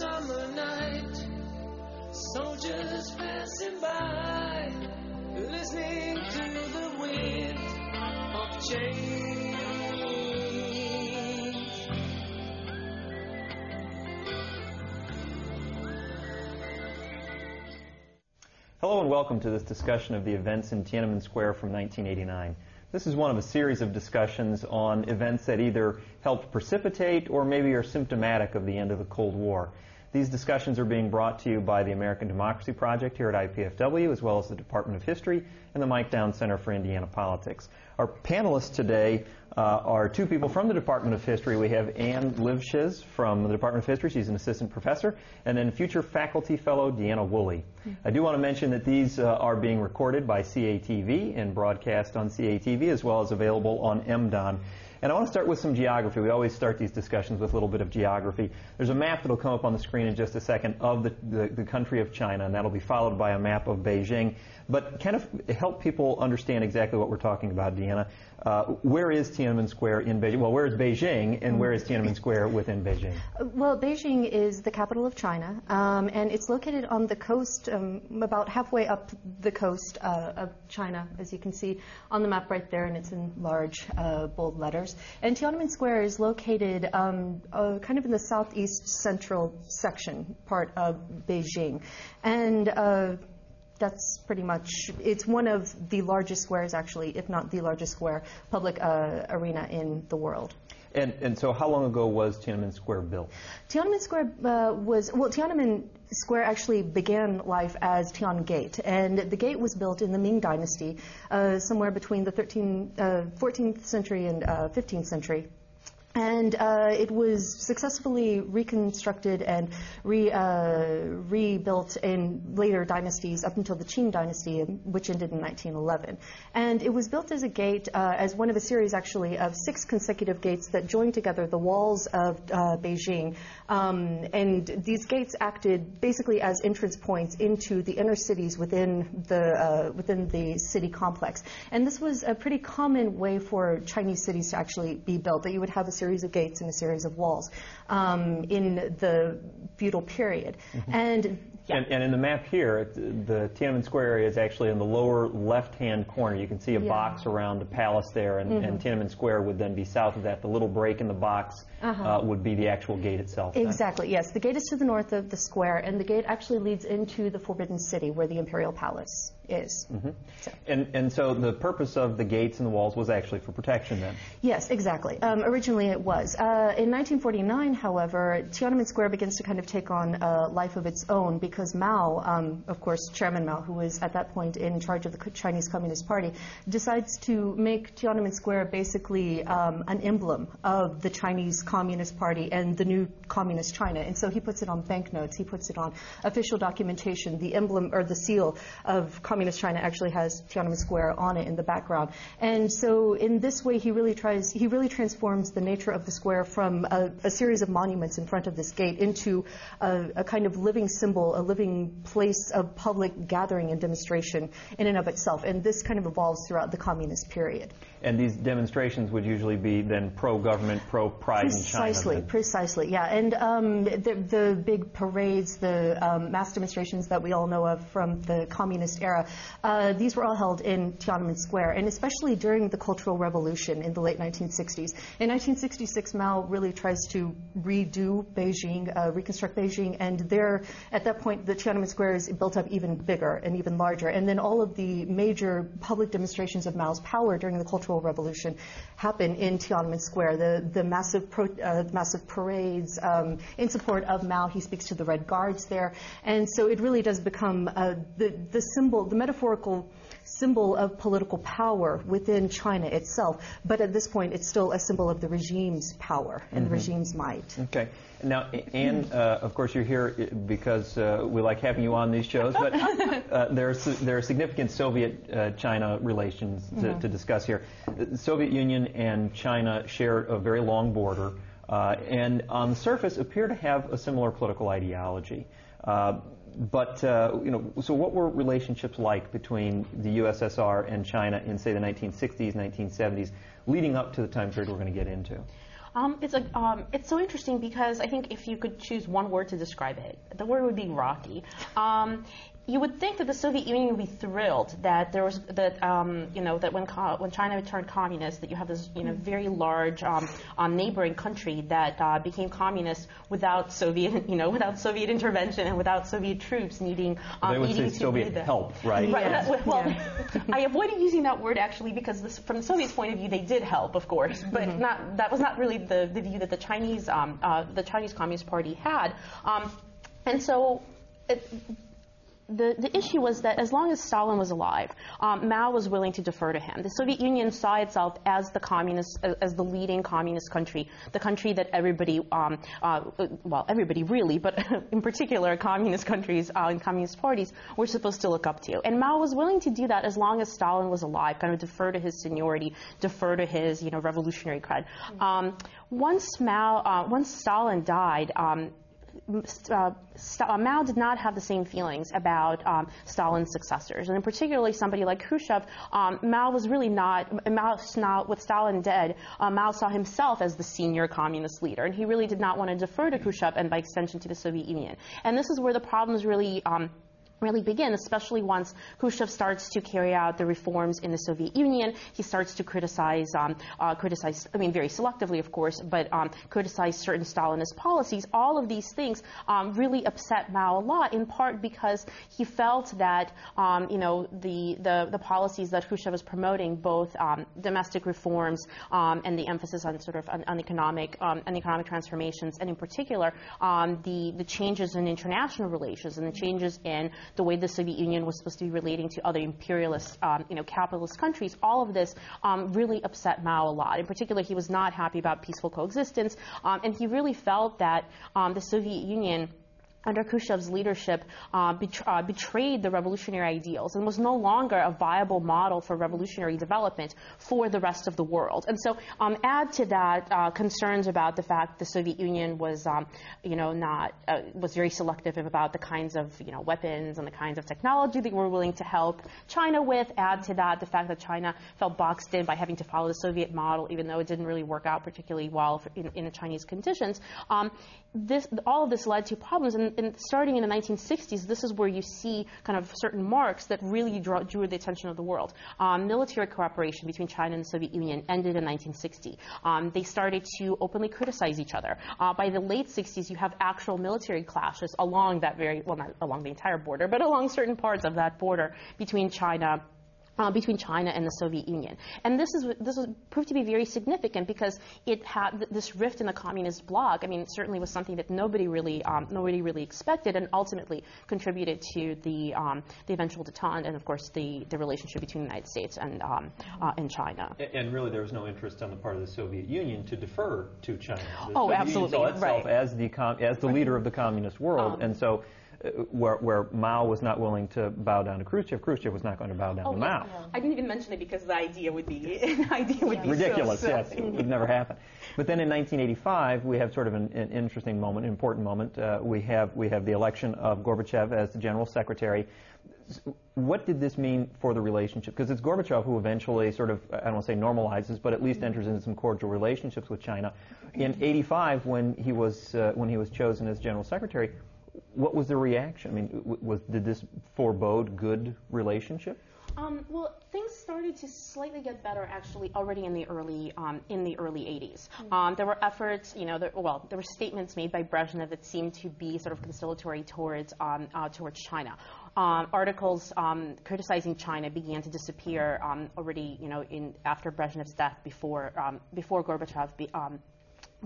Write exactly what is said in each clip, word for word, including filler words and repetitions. summer night, soldiers passing by, listening to the wind of change. Hello and welcome to this discussion of the events in Tiananmen Square from nineteen eighty-nine. This is one of a series of discussions on events that either helped precipitate or maybe are symptomatic of the end of the Cold War. These discussions are being brought to you by the American Democracy Project here at I P F W, as well as the Department of History and the Mike Downs Center for Indiana Politics. Our panelists today uh, are two people from the Department of History. We have Ann Livshiz from the Department of History. She's an assistant professor. And then future faculty fellow Deanna Woolley. I do want to mention that these uh, are being recorded by C A T V and broadcast on C A T V, as well as available on M D O N. And I want to start with some geography. We always start these discussions with a little bit of geography. There's a map that will come up on the screen in just a second of the, the, the country of China, and that will be followed by a map of Beijing. But kind of help people understand exactly what we're talking about, Deanna. Uh, where is Tiananmen Square in Beijing? Well, where is Beijing, and where is Tiananmen Square within Beijing? Well, Beijing is the capital of China, um, and it's located on the coast, um, about halfway up the coast uh, of China, as you can see on the map right there, and it's in large, uh, bold letters. And Tiananmen Square is located um, uh, kind of in the southeast central section part of Beijing. And uh, that's pretty much, it's one of the largest squares actually, if not the largest square, public uh, arena in the world. And, and so how long ago was Tiananmen Square built? Tiananmen Square uh, was, well, Tiananmen Square actually began life as Tian Gate, and the gate was built in the Ming Dynasty, uh, somewhere between the thirteenth, uh, fourteenth century and uh, fifteenth century. And uh, it was successfully reconstructed and re, uh, rebuilt in later dynasties up until the Qing Dynasty, which ended in nineteen eleven. And it was built as a gate, uh, as one of a series, actually, of six consecutive gates that joined together the walls of uh, Beijing. Um, and these gates acted basically as entrance points into the inner cities within the, uh, within the city complex. And this was a pretty common way for Chinese cities to actually be built, that you would have a series of gates and a series of walls um, in the feudal period. Mm-hmm. and, yeah. and and in the map here, the Tiananmen Square area is actually in the lower left-hand corner. You can see a yeah. box around the palace there, and, mm-hmm. and Tiananmen Square would then be south of that. The little break in the box uh-huh. uh, would be the actual gate itself. Exactly, then. Yes. The gate is to the north of the square, and the gate actually leads into the Forbidden City, where the Imperial Palace is. Mm-hmm. so. And, and so the purpose of the gates and the walls was actually for protection then? Yes, exactly. Um, originally it was. Uh, in nineteen forty-nine, however, Tiananmen Square begins to kind of take on a life of its own because Mao, um, of course, Chairman Mao, who was at that point in charge of the Chinese Communist Party, decides to make Tiananmen Square basically um, an emblem of the Chinese Communist Party and the new Communist China. And so he puts it on banknotes, he puts it on official documentation, the emblem or the seal of Communist China actually has Tiananmen Square on it in the background. And so in this way, he really tries, he really transforms the nature of the square from a, a series of monuments in front of this gate into a, a kind of living symbol, a living place of public gathering and demonstration in and of itself. And this kind of evolves throughout the communist period. And these demonstrations would usually be then pro-government, pro-pride in China. Precisely, precisely, yeah. And um, the, the big parades, the um, mass demonstrations that we all know of from the communist era, Uh, these were all held in Tiananmen Square, and especially during the Cultural Revolution in the late nineteen sixties. In nineteen sixty-six, Mao really tries to redo Beijing, uh, reconstruct Beijing, and there, at that point, the Tiananmen Square is built up even bigger and even larger. And then all of the major public demonstrations of Mao's power during the Cultural Revolution happen in Tiananmen Square. The, the massive, pro, uh, massive parades um, in support of Mao. He speaks to the Red Guards there, and so it really does become uh, the, the symbol, the metaphorical symbol of political power within China itself, but at this point it's still a symbol of the regime's power and mm-hmm. the regime's might. Okay. Now, Ann, uh, of course you're here because uh, we like having you on these shows, but uh, there, are, there are significant Soviet-China uh, relations to, mm-hmm. to discuss here. The Soviet Union and China share a very long border uh, and on the surface appear to have a similar political ideology. Uh, But, uh, you know, so what were relationships like between the U S S R and China in, say, the nineteen sixties, nineteen seventies, leading up to the time period we're going to get into? Um, it's, a, um, it's so interesting because I think if you could choose one word to describe it, the word would be rocky. Um, you would think that the Soviet Union would be thrilled that there was that um, you know that when co when China turned communist, that you have this you know very large um, um, neighboring country that uh, became communist without Soviet you know without Soviet intervention and without Soviet troops needing um, they would needing say to Soviet help right, right. Yeah. That, well yeah. I avoided using that word actually because this, from the Soviets' point of view they did help of course but mm-hmm. not that was not really the, the view that the Chinese um, uh, the Chinese Communist Party had um, and so. It, The, the issue was that as long as Stalin was alive, um, Mao was willing to defer to him. The Soviet Union saw itself as the communist, as, as the leading communist country, the country that everybody, um, uh, well, everybody really, but in particular communist countries uh, and communist parties were supposed to look up to. And Mao was willing to do that as long as Stalin was alive, kind of defer to his seniority, defer to his, you know, revolutionary cred. Um, once Mao, uh, once Stalin died, um, Uh, uh, Mao did not have the same feelings about um, Stalin's successors, and in particularly somebody like Khrushchev. Um, Mao was really not, Mao, not what Stalin did. Uh, Mao saw himself as the senior communist leader, and he really did not want to defer to Khrushchev and, by extension, to the Soviet Union. And this is where the problems really. Um, really begin, especially once Khrushchev starts to carry out the reforms in the Soviet Union. He starts to criticize, um, uh, criticize. I mean, very selectively, of course, but um, criticize certain Stalinist policies. All of these things um, really upset Mao a lot, in part because he felt that, um, you know, the, the, the policies that Khrushchev was promoting, both um, domestic reforms um, and the emphasis on sort of on, on economic um, and economic transformations, and in particular um, the the changes in international relations and the changes in the way the Soviet Union was supposed to be relating to other imperialist, um, you know, capitalist countries, all of this um, really upset Mao a lot. In particular, he was not happy about peaceful coexistence, um, and he really felt that um, the Soviet Union, under Khrushchev's leadership, uh, betr uh, betrayed the revolutionary ideals and was no longer a viable model for revolutionary development for the rest of the world. And so, um, add to that uh, concerns about the fact the Soviet Union was, um, you know, not uh, was very selective about the kinds of you know weapons and the kinds of technology they were willing to help China with. Add to that the fact that China felt boxed in by having to follow the Soviet model, even though it didn't really work out particularly well for, in, in the Chinese conditions. Um, this all of this led to problems. And, And starting in the nineteen sixties, this is where you see kind of certain marks that really draw, drew the attention of the world. Um, military cooperation between China and the Soviet Union ended in nineteen sixty. Um, they started to openly criticize each other. Uh, by the late sixties, you have actual military clashes along that very, well, not along the entire border, but along certain parts of that border between China Uh, between China and the Soviet Union, and this is this was proved to be very significant because it had this rift in the communist bloc. I mean, it certainly was something that nobody really um, nobody really expected, and ultimately contributed to the um, the eventual detente and, of course, the the relationship between the United States and um, uh, and China. And, and really, there was no interest on the part of the Soviet Union to defer to China. The oh, Soviet absolutely, Union saw itself right. As the com as the right. leader of the communist world, um, and so. Where, where Mao was not willing to bow down to Khrushchev, Khrushchev was not going to bow down oh, to Mao. Yeah. I didn't even mention it because the idea would be the idea would yeah. be ridiculous. So, so. Yes, it would never happen. But then in nineteen eighty-five, we have sort of an, an interesting moment, an important moment. Uh, we have we have the election of Gorbachev as the General Secretary. What did this mean for the relationship? Because it's Gorbachev who eventually sort of, I don't want to say normalizes, but at least enters into some cordial relationships with China. In eighty-five, when he was uh, when he was chosen as General Secretary. What was the reaction? I mean, was, did this forebode good relationship? Um, well, things started to slightly get better actually already in the early um, in the early eighties. Um, there were efforts, you know, there, well, there were statements made by Brezhnev that seemed to be sort of conciliatory towards um, uh, towards China. Um, articles um, criticizing China began to disappear um, already, you know, in after Brezhnev's death, before um, before Gorbachev. Be, um,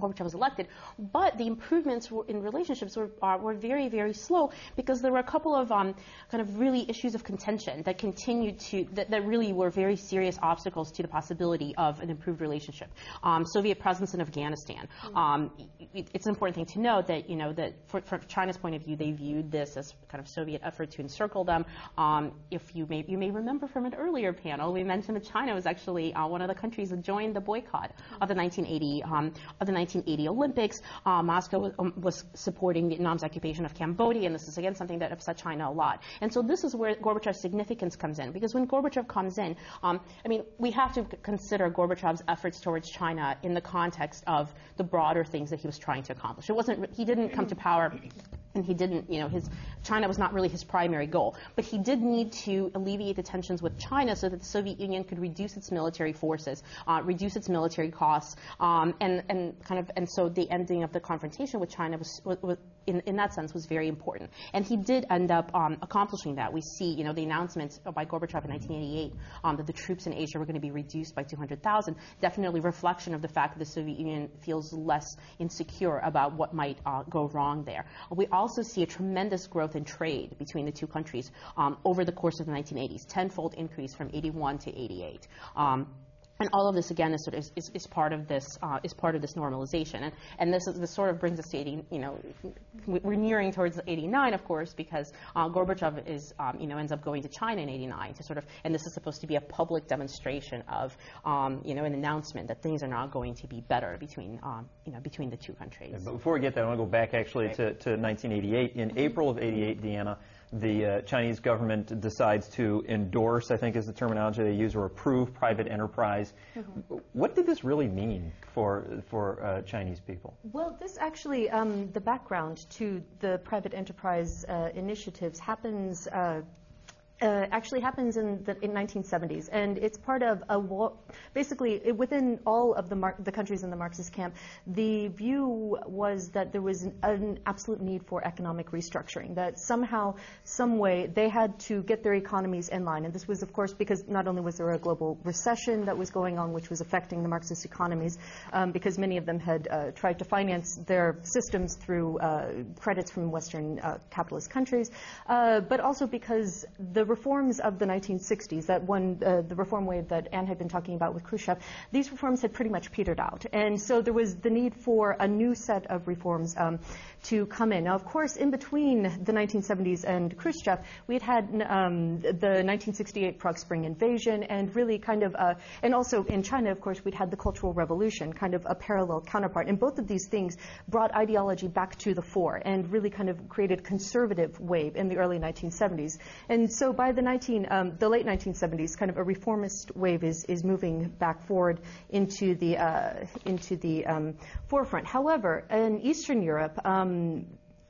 Gorbachev was elected, but the improvements were, in relationships were, uh, were very, very slow because there were a couple of um, kind of really issues of contention that continued to, that, that really were very serious obstacles to the possibility of an improved relationship. Um, Soviet presence in Afghanistan. Mm-hmm. um, it, it's an important thing to note that, you know, that for, from China's point of view, they viewed this as kind of Soviet effort to encircle them. Um, if you may, you may remember from an earlier panel, we mentioned that China was actually uh, one of the countries that joined the boycott of the 1980, um, of the 19 nineteen eighty Olympics, uh, Moscow was, um, was supporting Vietnam's occupation of Cambodia, and this is again something that upset China a lot. And so this is where Gorbachev's significance comes in, because when Gorbachev comes in, um, I mean, we have to consider Gorbachev's efforts towards China in the context of the broader things that he was trying to accomplish. It wasn't, he didn't come to power, and he didn't, you know, his, China was not really his primary goal. But he did need to alleviate the tensions with China so that the Soviet Union could reduce its military forces, uh, reduce its military costs, um, and, and kind of, and so the ending of the confrontation with China was, was in, in that sense, was very important. And he did end up um, accomplishing that. We see, you know, the announcement by Gorbachev in nineteen eighty-eight um, that the troops in Asia were going to be reduced by two hundred thousand, definitely a reflection of the fact that the Soviet Union feels less insecure about what might uh, go wrong there. We also see a tremendous growth in trade between the two countries um, over the course of the nineteen eighties, tenfold increase from eighty-one to eighty-eight. Um, And all of this, again, is sort of is, is part of this uh, is part of this normalization, and and this is this sort of brings us to eighty. You know, we're nearing towards eighty-nine, of course, because uh, Gorbachev is um, you know ends up going to China in eighty-nine to sort of, and this is supposed to be a public demonstration of um, you know an announcement that things are not going to be better between um, you know between the two countries. Yeah, but before we get that, I want to go back actually to, to nineteen eighty-eight. In mm-hmm. April of eighty-eight, Deanna, the uh, Chinese government decides to endorse, I think is the terminology they use, or approve private enterprise. Mm-hmm. What did this really mean for, for uh, Chinese people? Well, this actually, um, the background to the private enterprise uh, initiatives happens, uh, uh, actually happens in the in nineteen seventies. And it's part of a, war, basically within all of the, mar the countries in the Marxist camp, the view was that there was an, an absolute need for economic restructuring, that somehow, some way, they had to get their economies in line. And this was, of course, because not only was there a global recession that was going on, which was affecting the Marxist economies, um, because many of them had uh, tried to finance their systems through uh, credits from Western uh, capitalist countries, uh, but also because the reforms of the nineteen sixties, that one, uh, the reform wave that Anne had been talking about with Khrushchev, these reforms had pretty much petered out. And so there was the need for a new set of reforms um, to come in. Now, of course, in between the nineteen seventies and Khrushchev, we had had um, the nineteen sixty-eight Prague Spring invasion, and really kind of, uh, and also in China, of course, we'd had the Cultural Revolution, kind of a parallel counterpart. And both of these things brought ideology back to the fore and really kind of created a conservative wave in the early nineteen seventies. And so by the nineteen, um, the late nineteen seventies, kind of a reformist wave is, is moving back forward into the, uh, into the um, forefront. However, in Eastern Europe, um,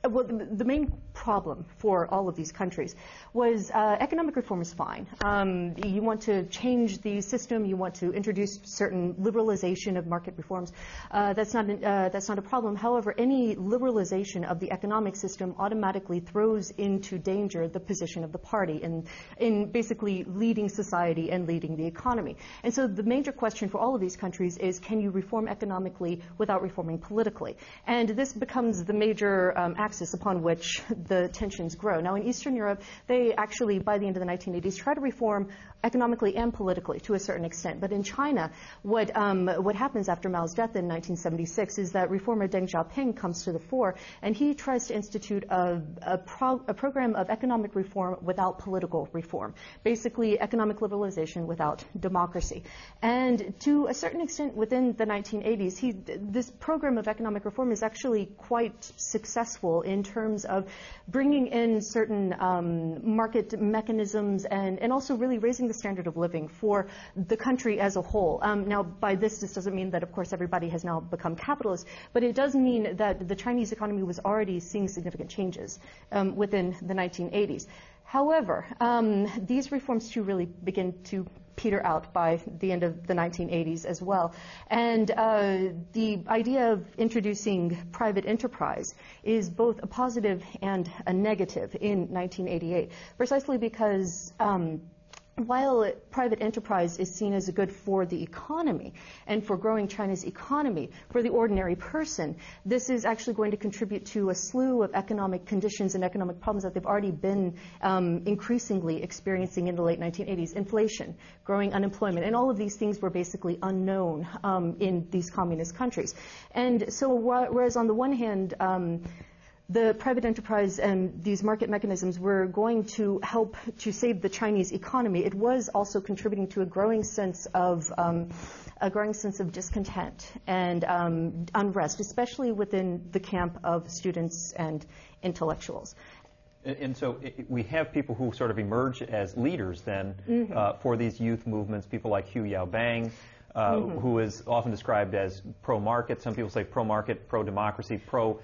well, the, the main problem for all of these countries was uh, economic reform is fine. Um, you want to change the system, you want to introduce certain liberalization of market reforms. Uh, that's not an, uh, that's not a problem. However, any liberalization of the economic system automatically throws into danger the position of the party in in basically leading society and leading the economy. And so the major question for all of these countries is, can you reform economically without reforming politically? And this becomes the major um, axis upon which the tensions grow. Now, in Eastern Europe, they actually, by the end of the nineteen eighties, try to reform economically and politically to a certain extent. But in China, what um, what happens after Mao's death in nineteen seventy-six is that reformer Deng Xiaoping comes to the fore, and he tries to institute a, a, pro a program of economic reform without political reform, basically economic liberalization without democracy. And to a certain extent, within the nineteen eighties, he, this program of economic reform is actually quite successful in terms of bringing in certain um, market mechanisms and, and also really raising the standard of living for the country as a whole. Um, now, by this, this doesn't mean that, of course, everybody has now become capitalist, but it does mean that the Chinese economy was already seeing significant changes um, within the nineteen eighties. However, um, these reforms too really begin to peter out by the end of the nineteen eighties as well. And uh, the idea of introducing private enterprise is both a positive and a negative in nineteen eighty-eight, precisely because um, while private enterprise is seen as a good for the economy and for growing China's economy, for the ordinary person, this is actually going to contribute to a slew of economic conditions and economic problems that they've already been um, increasingly experiencing in the late nineteen eighties. Inflation, growing unemployment, and all of these things were basically unknown um, in these communist countries. And so whereas on the one hand, um, the private enterprise and these market mechanisms were going to help to save the Chinese economy, it was also contributing to a growing sense of um, a growing sense of discontent and um, unrest, especially within the camp of students and intellectuals. And, and so it, we have people who sort of emerge as leaders then mm-hmm. uh, for these youth movements, people like Hu Yaobang, uh, mm-hmm. who is often described as pro-market. Some people say pro-market, pro-democracy, pro-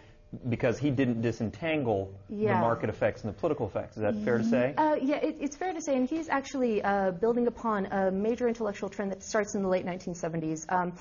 because he didn't disentangle yeah. the market effects and the political effects. Is that fair to say? Uh, yeah, it, it's fair to say. And he's actually uh, building upon a major intellectual trend that starts in the late nineteen seventies. Um,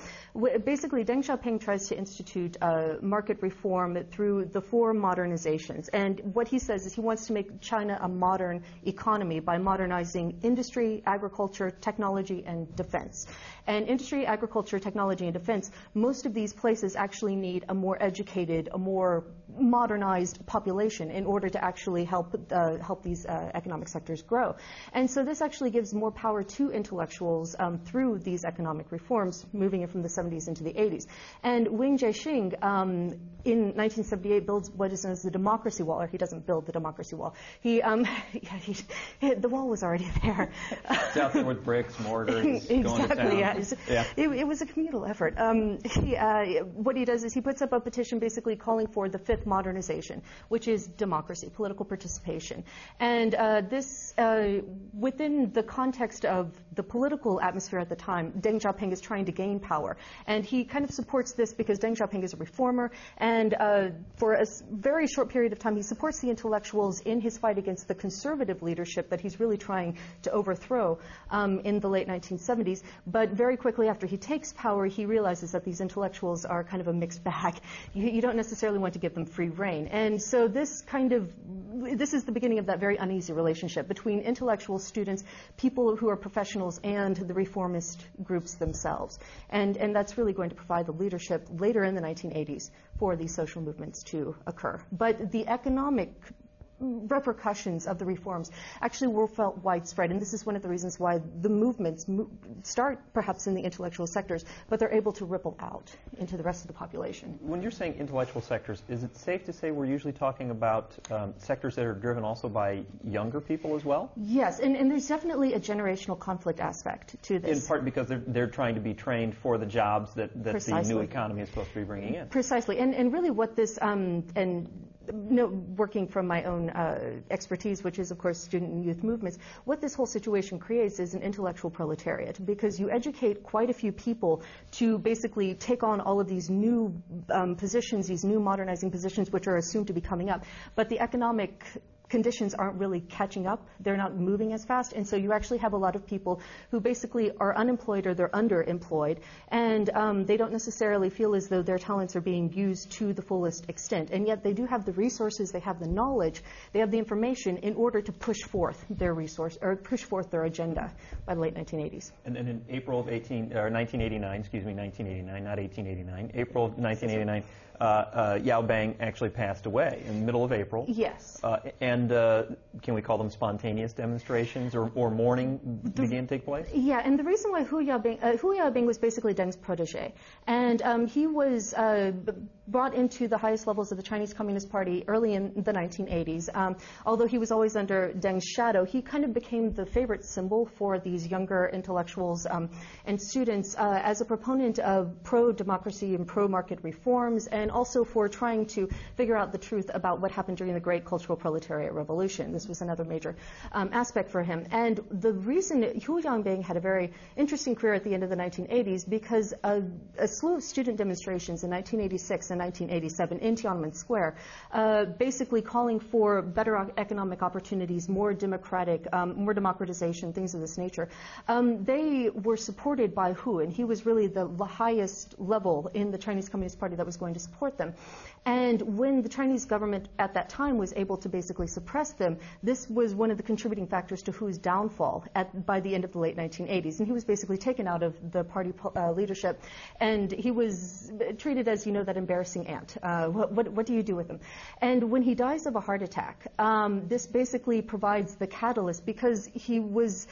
basically, Deng Xiaoping tries to institute uh, market reform through the four modernizations. And what he says is he wants to make China a modern economy by modernizing industry, agriculture, technology, and defense. And industry, agriculture, technology, and defense, most of these places actually need a more educated, a more modernized population in order to actually help uh, help these uh, economic sectors grow. And so this actually gives more power to intellectuals um, through these economic reforms, moving it from the seventies into the eighties. And Wing Jie-shing um, in nineteen seventy-eight builds what is known as the democracy wall, or he doesn't build the democracy wall. He, um, yeah, he, he the wall was already there. It's out there with bricks, mortars, exactly, going to town. Yeah. Yeah. It, it was a communal effort. Um, he, uh, what he does is he puts up a petition basically calling for the fifth modernization, which is democracy, political participation. And uh, this, uh, within the context of the political atmosphere at the time, Deng Xiaoping is trying to gain power. And he kind of supports this because Deng Xiaoping is a reformer. And uh, for a very short period of time, he supports the intellectuals in his fight against the conservative leadership that he's really trying to overthrow um, in the late nineteen seventies. But very quickly after he takes power, he realizes that these intellectuals are kind of a mixed bag. You, you don't necessarily want to give them free rein. And so this kind of, this is the beginning of that very uneasy relationship between intellectual students, people who are professionals, and the reformist groups themselves. And, and that's really going to provide the leadership later in the nineteen eighties for these social movements to occur. But the economic repercussions of the reforms actually were felt widespread, and this is one of the reasons why the movements mo start perhaps in the intellectual sectors, but they're able to ripple out into the rest of the population. When you're saying intellectual sectors, is it safe to say we're usually talking about um, sectors that are driven also by younger people as well? Yes, and, and there's definitely a generational conflict aspect to this. In part because they're, they're trying to be trained for the jobs that, that the new economy is supposed to be bringing in. Precisely, and, and really what this, um, and no, working from my own Uh, expertise, which is, of course, student and youth movements, what this whole situation creates is an intellectual proletariat, because you educate quite a few people to basically take on all of these new um, positions, these new modernizing positions, which are assumed to be coming up. But the economic conditions aren't really catching up. They're not moving as fast. And so you actually have a lot of people who basically are unemployed or they're underemployed. And um, they don't necessarily feel as though their talents are being used to the fullest extent. And yet they do have the resources, they have the knowledge, they have the information in order to push forth their resource or push forth their agenda by the late nineteen eighties. And then in April of eighteen, or nineteen eighty-nine, excuse me, nineteen eighty-nine, not eighteen eighty-nine, April of nineteen eighty-nine, Uh, uh, Yaobang actually passed away in the middle of April. Yes. Uh, and uh, can we call them spontaneous demonstrations or, or mourning the, began to take place? Yeah, and the reason why Hu Yaobang, uh, Hu Yaobang was basically Deng's protege. And um, he was uh, brought into the highest levels of the Chinese Communist Party early in the nineteen eighties. Um, although he was always under Deng's shadow, he kind of became the favorite symbol for these younger intellectuals um, and students uh, as a proponent of pro-democracy and pro-market reforms, and and also for trying to figure out the truth about what happened during the Great Cultural Proletariat Revolution. This was another major um, aspect for him. And the reason Hu Yaobang had a very interesting career at the end of the nineteen eighties, because a, a slew of student demonstrations in nineteen eighty-six and nineteen eighty-seven in Tiananmen Square, uh, basically calling for better economic opportunities, more democratic, um, more democratization, things of this nature. Um, they were supported by Hu, and he was really the highest level in the Chinese Communist Party that was going to support support them. And when the Chinese government at that time was able to basically suppress them, this was one of the contributing factors to Hu's downfall at, by the end of the late nineteen eighties. And he was basically taken out of the party uh, leadership, and he was treated as, you know, that embarrassing aunt. Uh, what, what, what do you do with him? And when he dies of a heart attack, um, this basically provides the catalyst, because he was,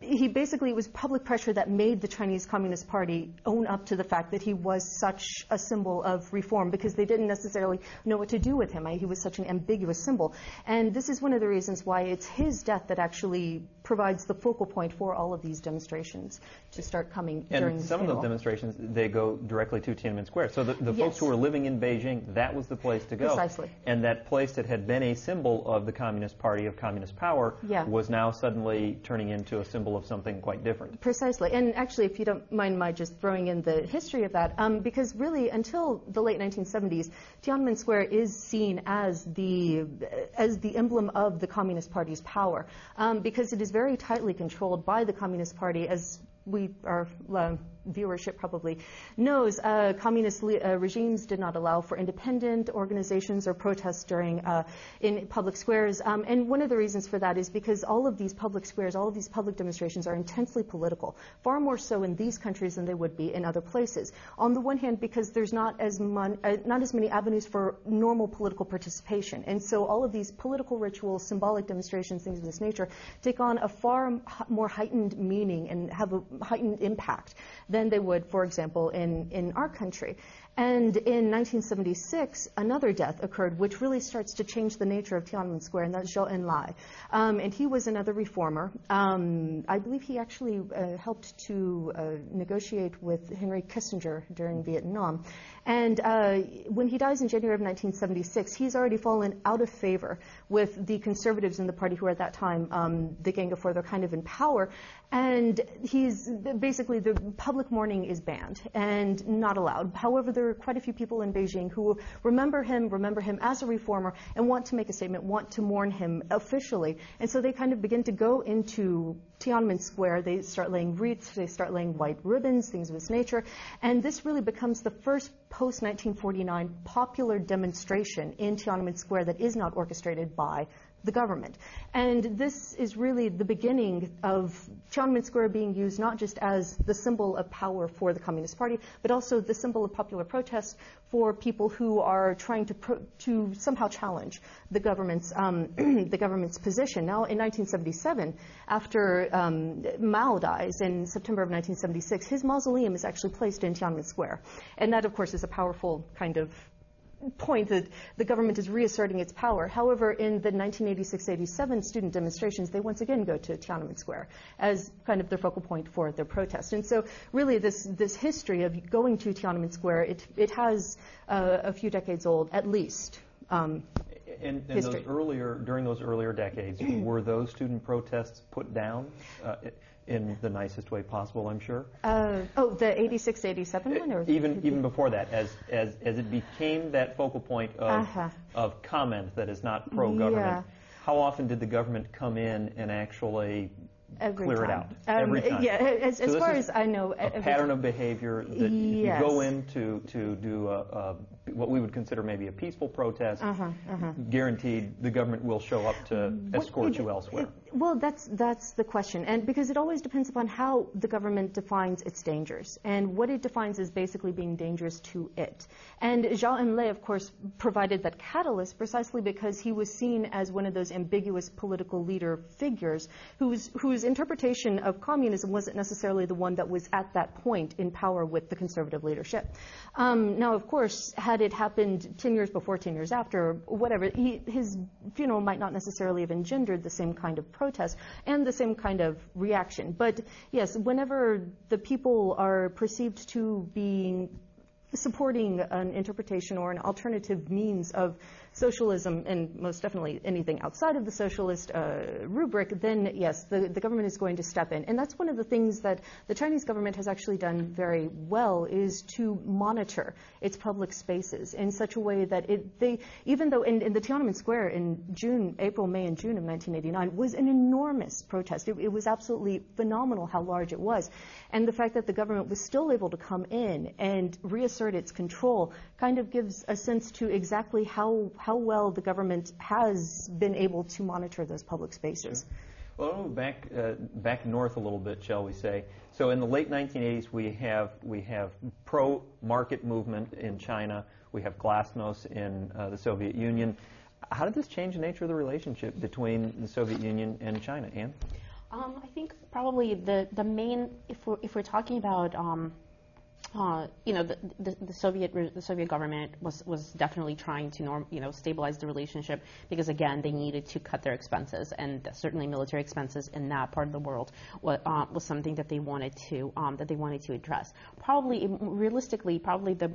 he basically, it was public pressure that made the Chinese Communist Party own up to the fact that he was such a symbol of reform form because they didn't necessarily know what to do with him. I, he was such an ambiguous symbol. And this is one of the reasons why it's his death that actually provides the focal point for all of these demonstrations to start coming and during the And some funeral. of those demonstrations, they go directly to Tiananmen Square. So the, the yes. folks who were living in Beijing, that was the place to go. Precisely. And that place that had been a symbol of the Communist Party, of communist power, yeah. was now suddenly turning into a symbol of something quite different. Precisely. And actually, if you don't mind my just throwing in the history of that, um, because really until the late nineteen seventies, Tiananmen Square is seen as the, as the emblem of the Communist Party's power, um, because it is very tightly controlled by the Communist Party, as we are... Uh, viewership probably knows, uh, communist le uh, regimes did not allow for independent organizations or protests during uh, in public squares. Um, and one of the reasons for that is because all of these public squares, all of these public demonstrations are intensely political, far more so in these countries than they would be in other places. On the one hand, because there's not as, mon uh, not as many avenues for normal political participation. And so all of these political rituals, symbolic demonstrations, things of this nature, take on a far more heightened meaning and have a heightened impact than than they would, for example, in, in our country. And in nineteen seventy-six, another death occurred, which really starts to change the nature of Tiananmen Square, and that's Zhou Enlai. Um, and he was another reformer. Um, I believe he actually uh, helped to uh, negotiate with Henry Kissinger during Vietnam. And uh, when he dies in January of nineteen seventy-six, he's already fallen out of favor with the conservatives in the party who were at that time, um, the Gang of Four, they're kind of in power. And he's basically, the public mourning is banned and not allowed. However, there are quite a few people in Beijing who will remember him, remember him as a reformer, and want to make a statement, want to mourn him officially. And so they kind of begin to go into Tiananmen Square. They start laying wreaths, they start laying white ribbons, things of this nature. And this really becomes the first post nineteen forty-nine popular demonstration in Tiananmen Square that is not orchestrated by the government. And this is really the beginning of Tiananmen Square being used not just as the symbol of power for the Communist Party, but also the symbol of popular protest for people who are trying to pro to somehow challenge the government's um, the government's position. Now, in nineteen seventy-seven, after um, Mao dies in September of nineteen seventy-six, his mausoleum is actually placed in Tiananmen Square, and that, of course, is a powerful kind of point that the government is reasserting its power. However, in the nineteen eighty-six eighty-seven student demonstrations, they once again go to Tiananmen Square as kind of their focal point for their protest. And so really this this history of going to Tiananmen Square, it, it has uh, a few decades old at least. Um, And, and those earlier, during those earlier decades, were those student protests put down uh, in the nicest way possible, I'm sure? Uh, oh, the eighty-six eighty-seven one? Or even even before that, as, as, as it became that focal point of, uh-huh. of comment that is not pro-government, yeah. how often did the government come in and actually... Every clear time. it out. Um, every time. Yeah, as, so as far as I know. A pattern time. of behavior that yes. you go in to, to do a, a, what we would consider maybe a peaceful protest, uh-huh, uh-huh. guaranteed the government will show up to what, escort it, you elsewhere. It, well, that's, that's the question. And because it always depends upon how the government defines its dangers. And what it defines as basically being dangerous to it. And Zhou Enlai, of course, provided that catalyst precisely because he was seen as one of those ambiguous political leader figures who's, who's interpretation of communism wasn't necessarily the one that was at that point in power with the conservative leadership. Um, now, of course, had it happened ten years before, ten years after, whatever, he, his funeral might not necessarily have engendered the same kind of protest and the same kind of reaction. But yes, whenever the people are perceived to be supporting an interpretation or an alternative means of socialism, and most definitely anything outside of the socialist uh, rubric, then yes, the, the government is going to step in. And that's one of the things that the Chinese government has actually done very well, is to monitor its public spaces in such a way that it, they, even though in, in the Tiananmen Square in June, April, May, and June of nineteen eighty-nine was an enormous protest. It, it was absolutely phenomenal how large it was. And the fact that the government was still able to come in and reassert its control kind of gives a sense to exactly how how well the government has been able to monitor those public spaces. Sure. Well, I'll move back uh, back north a little bit, shall we say? So, in the late nineteen eighties, we have we have pro-market movement in China. We have glasnost in uh, the Soviet Union. How did this change the nature of the relationship between the Soviet Union and China, Anne? Um, I think probably the the main, if we're if we're talking about um, Uh, you know, the, the, the Soviet the Soviet government was was definitely trying to norm, you know stabilize the relationship, because again they needed to cut their expenses, and certainly military expenses in that part of the world was, uh, was something that they wanted to um, that they wanted to address. Probably realistically, probably the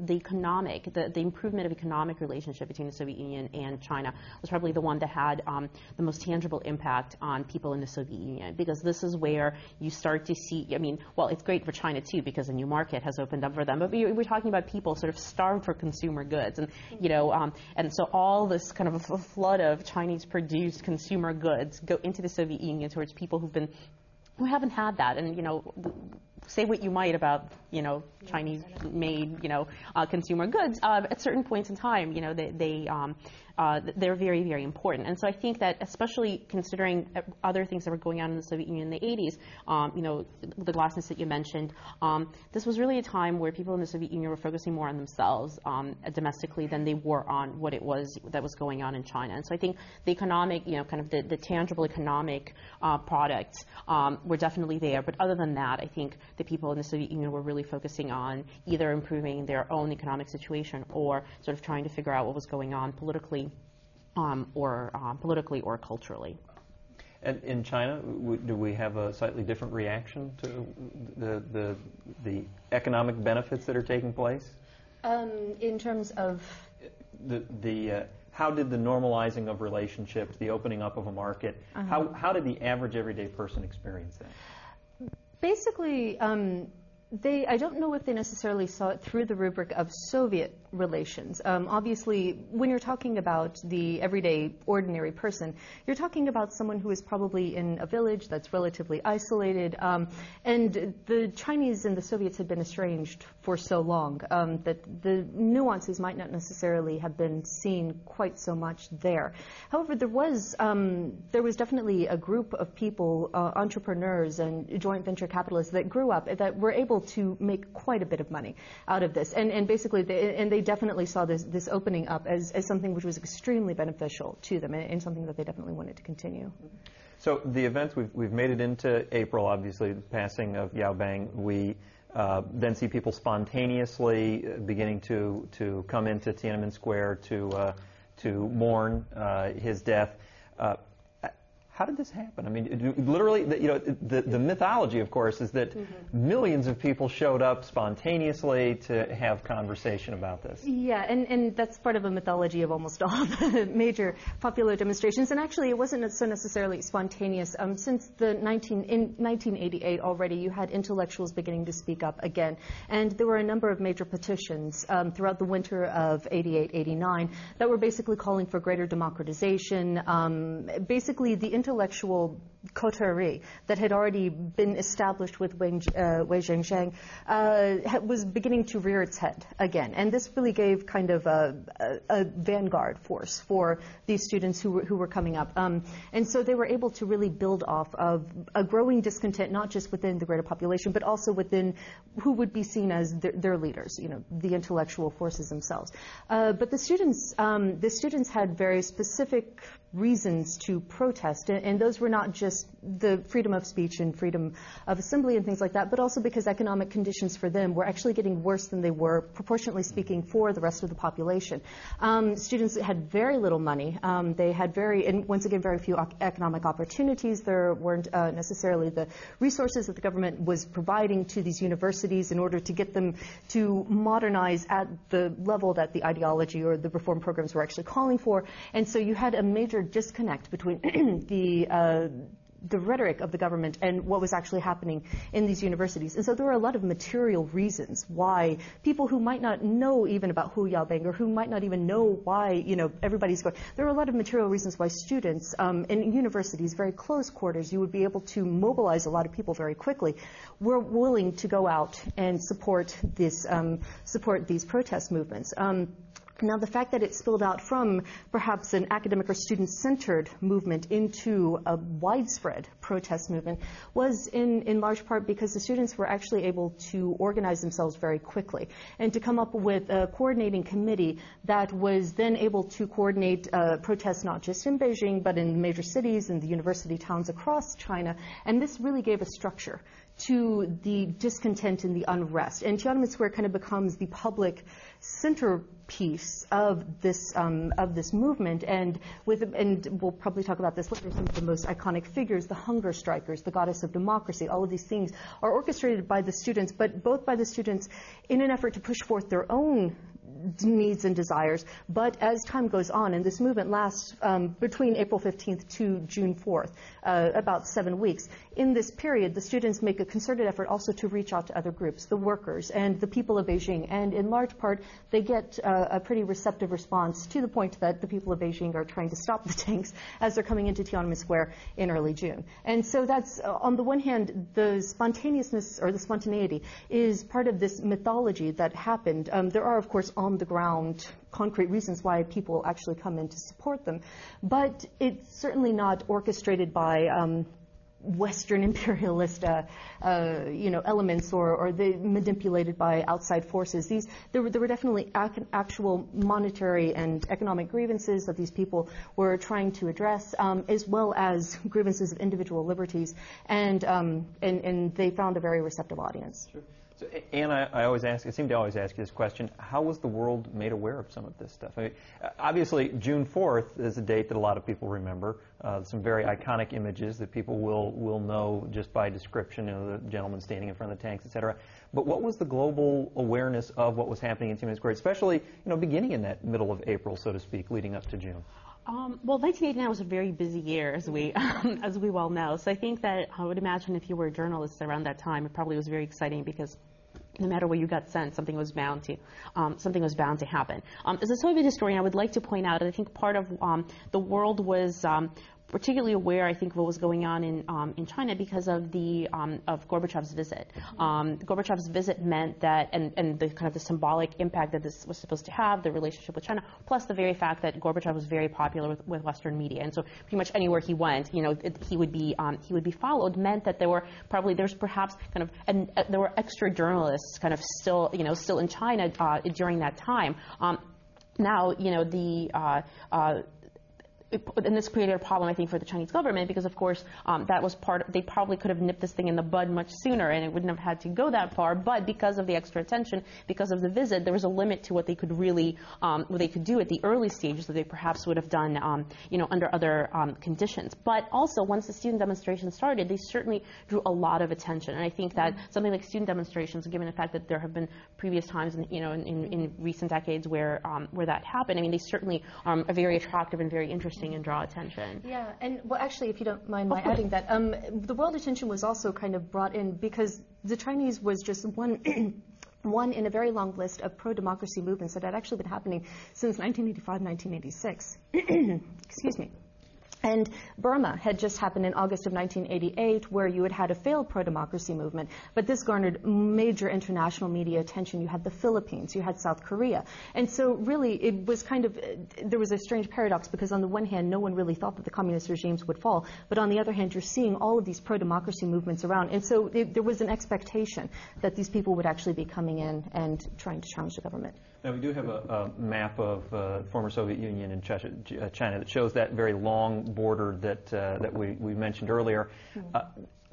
the economic the, the improvement of economic relationship between the Soviet Union and China was probably the one that had um, the most tangible impact on people in the Soviet Union, because this is where you start to see. I mean, well, it's great for China too because a new market has opened up for them, but we, we're talking about people sort of starved for consumer goods, and you know, um, and so all this kind of a flood of Chinese-produced consumer goods go into the Soviet Union towards people who've been, who haven't had that, and you know, say what you might about you know Chinese-made you know uh, consumer goods, uh, at certain points in time, you know, they, they um, uh, they're very very important, and so I think that especially considering other things that were going on in the Soviet Union in the eighties, um, you know, the glassness that you mentioned, um, this was really a time where people in the Soviet Union were focusing more on themselves um, domestically than they were on what it was that was going on in China, and so I think the economic, you know, kind of the, the tangible economic uh, products um, were definitely there, but other than that, I think the people in the Soviet Union were really focusing on either improving their own economic situation or sort of trying to figure out what was going on politically, um, or um, politically or culturally. And in China, w do we have a slightly different reaction to the the, the economic benefits that are taking place? Um, in terms of the the. Uh, How did the normalizing of relationships, the opening up of a market, uh-huh. how, how did the average everyday person experience that? Basically, um, they, I don't know if they necessarily saw it through the rubric of Soviet relations. Um, obviously, when you're talking about the everyday, ordinary person, you're talking about someone who is probably in a village that's relatively isolated. Um, and the Chinese and the Soviets had been estranged for so long um, that the nuances might not necessarily have been seen quite so much there. However, there was um, there was definitely a group of people, uh, entrepreneurs and joint venture capitalists that grew up that were able to make quite a bit of money out of this. And, and basically, they, and they They definitely saw this, this opening up as, as something which was extremely beneficial to them, and, and something that they definitely wanted to continue. So the events, we've, we've made it into April, obviously, the passing of Yao Bang. We uh, then see people spontaneously beginning to, to come into Tiananmen Square to, uh, to mourn uh, his death. Uh, How did this happen? I mean, literally, you know, the, the mythology, of course, is that mm-hmm. millions of people showed up spontaneously to have conversation about this. Yeah, and, and that's part of a mythology of almost all the major popular demonstrations. And actually, it wasn't so necessarily spontaneous. Um, since the nineteen, in nineteen eighty-eight already, you had intellectuals beginning to speak up again. And there were a number of major petitions um, throughout the winter of eighty-eight, eighty-nine that were basically calling for greater democratization. Um, basically, the intellectual coterie that had already been established with Wei, uh, Wei Zhengzheng uh, was beginning to rear its head again. And this really gave kind of a, a, a vanguard force for these students who were, who were coming up. Um, and so they were able to really build off of a growing discontent, not just within the greater population, but also within who would be seen as th their leaders, you know, the intellectual forces themselves. Uh, but the students, um, the students had very specific reasons to protest, and, and those were not just the freedom of speech and freedom of assembly and things like that, but also because economic conditions for them were actually getting worse than they were, proportionately speaking, for the rest of the population. Um, students had very little money. Um, they had very, and once again, very few economic opportunities. There weren't uh, necessarily the resources that the government was providing to these universities in order to get them to modernize at the level that the ideology or the reform programs were actually calling for. And so you had a major disconnect between the uh, the rhetoric of the government and what was actually happening in these universities. And so there were a lot of material reasons why people who might not know even about Hu Yaobang, or who might not even know why, you know, everybody's going, there were a lot of material reasons why students um, in universities, very close quarters, you would be able to mobilize a lot of people very quickly, were willing to go out and support this, um, support these protest movements. Um, Now, the fact that it spilled out from perhaps an academic or student-centered movement into a widespread protest movement was in, in large part because the students were actually able to organize themselves very quickly and to come up with a coordinating committee that was then able to coordinate uh, protests not just in Beijing but in major cities and the university towns across China. And this really gave a structure to the discontent and the unrest. And Tiananmen Square kind of becomes the public centerpiece of this um, of this movement. And with and we'll probably talk about this later. Some of the most iconic figures, the hunger strikers, the goddess of democracy, all of these things are orchestrated by the students, but both by the students in an effort to push forth their own needs and desires, but as time goes on, and this movement lasts um, between April fifteenth to June fourth, uh, about seven weeks. In this period, the students make a concerted effort also to reach out to other groups, the workers and the people of Beijing, and in large part, they get uh, a pretty receptive response to the point that the people of Beijing are trying to stop the tanks as they're coming into Tiananmen Square in early June. And so that's, uh, on the one hand, the spontaneousness or the spontaneity is part of this mythology that happened. Um, there are, of course, on the ground concrete reasons why people actually come in to support them, but it's certainly not orchestrated by um, Western imperialist uh, uh, you know, elements or, or they manipulated by outside forces. These there were, there were definitely ac actual monetary and economic grievances that these people were trying to address, um, as well as grievances of individual liberties, and, um, and, and they found a very receptive audience. Sure. So, Anne, I, I always ask, I seem to always ask you this question, how was the world made aware of some of this stuff? I mean, obviously, June fourth is a date that a lot of people remember, uh, some very iconic images that people will, will know just by description, you know, the gentleman standing in front of the tanks, et cetera. But what was the global awareness of what was happening in Tiananmen Square, especially, you know, beginning in that middle of April, so to speak, leading up to June? Um, well, nineteen eighty-nine was a very busy year, as we um, as we well know. So I think that I would imagine if you were a journalist around that time, it probably was very exciting because no matter where you got sent, something was bound to um, something was bound to happen. Um, as a Soviet historian, I would like to point out that I think part of um, the world was um, particularly aware, I think, of what was going on in um, in China because of the um, of Gorbachev's visit. Um, Gorbachev's visit meant that, and, and the kind of the symbolic impact that this was supposed to have, the relationship with China, plus the very fact that Gorbachev was very popular with, with Western media, and so pretty much anywhere he went, you know, it, he would be um, he would be followed. Meant that there were probably there's perhaps kind of and uh, there were extra journalists kind of still you know still in China uh, during that time. Um, now you know the. Uh, uh, And this created a problem, I think, for the Chinese government because, of course, um, that was part of, they probably could have nipped this thing in the bud much sooner and it wouldn't have had to go that far. But because of the extra attention, because of the visit, there was a limit to what they could really, um, what they could do at the early stages that they perhaps would have done, um, you know, under other um, conditions. But also, once the student demonstration started, they certainly drew a lot of attention. And I think that something like student demonstrations, given the fact that there have been previous times, in, you know, in, in, in recent decades where um, where that happened, I mean, they certainly um, are very attractive and very interesting and draw attention. Yeah, and well, actually, if you don't mind my adding that, um, the world attention was also kind of brought in because the Chinese was just one one in a very long list of pro-democracy movements that had actually been happening since nineteen eighty-five, nineteen eighty-six. Excuse me. And Burma had just happened in August of nineteen eighty-eight, where you had had a failed pro-democracy movement, but this garnered major international media attention. You had the Philippines, you had South Korea. And so really, it was kind of, there was a strange paradox, because on the one hand, no one really thought that the communist regimes would fall, but on the other hand, you're seeing all of these pro-democracy movements around. And so it, there was an expectation that these people would actually be coming in and trying to challenge the government. Now, we do have a, a map of uh, former Soviet Union and China that shows that very long border that uh, that we, we mentioned earlier. Uh,